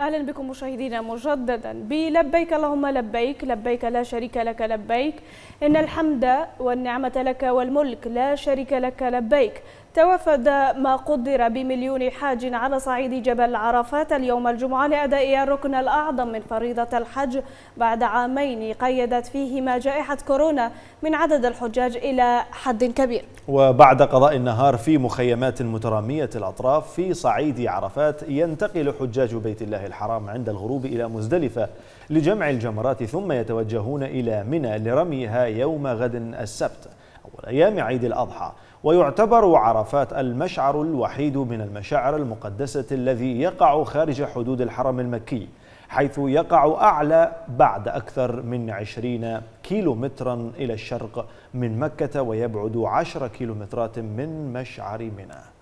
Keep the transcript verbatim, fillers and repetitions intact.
أهلا بكم مشاهدينا مجددا بلبيك اللهم لبيك، لبيك لا شريك لك لبيك، إن الحمد والنعمة لك والملك لا شريك لك لبيك. توافد ما قدر بمليون حاج على صعيد جبل عرفات اليوم الجمعة لأداء الركن الأعظم من فريضة الحج بعد عامين قيدت فيهما جائحة كورونا من عدد الحجاج إلى حد كبير. وبعد قضاء النهار في مخيمات مترامية الأطراف في صعيد عرفات، ينتقل حجاج بيت الله الحرام عند الغروب إلى مزدلفة لجمع الجمرات، ثم يتوجهون إلى منى لرميها يوم غد السبت أول أيام عيد الأضحى. ويعتبر عرفات المشعر الوحيد من المشاعر المقدسة الذي يقع خارج حدود الحرم المكي، حيث يقع أعلى بعد أكثر من عشرين كيلومترا إلى الشرق من مكة، ويبعد عشر كيلومترات من مشعر منى.